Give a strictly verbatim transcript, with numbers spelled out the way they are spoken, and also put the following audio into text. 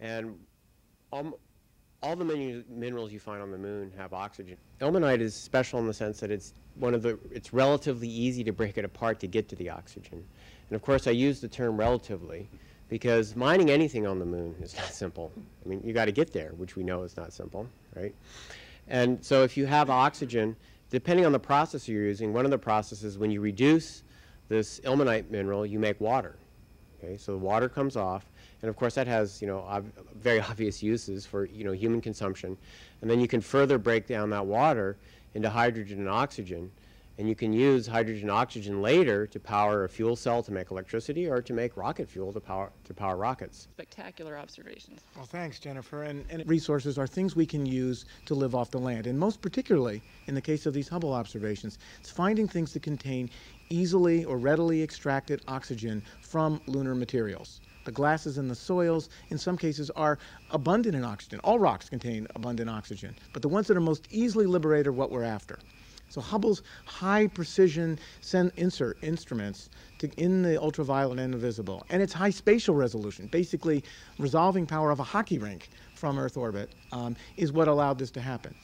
And all, all the menu, minerals you find on the moon have oxygen. Ilmenite is special in the sense that it's one of the, it's relatively easy to break it apart to get to the oxygen. And of course I use the term relatively because mining anything on the moon is not simple. I mean, you got to get there, which we know is not simple, right? And so if you have oxygen, depending on the process you're using, one of the processes when you reduce this ilmenite mineral, you make water. Okay, so the water comes off, and of course that has, you know, ob very obvious uses for, you know, human consumption. And then you can further break down that water into hydrogen and oxygen, and you can use hydrogen and oxygen later to power a fuel cell to make electricity or to make rocket fuel to power, to power rockets. Spectacular observations. Well, thanks, Jennifer. And, and resources are things we can use to live off the land, and most particularly in the case of these Hubble observations, it's finding things that contain easily or readily extracted oxygen from lunar materials. The glasses and the soils, in some cases, are abundant in oxygen. All rocks contain abundant oxygen, but the ones that are most easily liberated are what we're after. So Hubble's high-precision insert instruments to in the ultraviolet and invisible, and its high spatial resolution, basically resolving power of a hockey rink from Earth orbit, um, is what allowed this to happen.